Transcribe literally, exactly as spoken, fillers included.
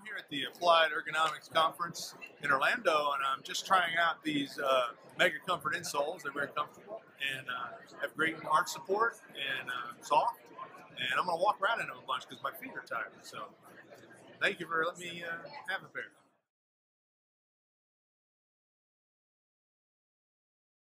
I'm here at the Applied Ergonomics Conference in Orlando, and I'm just trying out these uh, Mega Comfort insoles. They're very comfortable and uh, have great arch support and uh, soft. And I'm going to walk around in them a bunch because my feet are tired. So thank you for letting me uh, have a pair.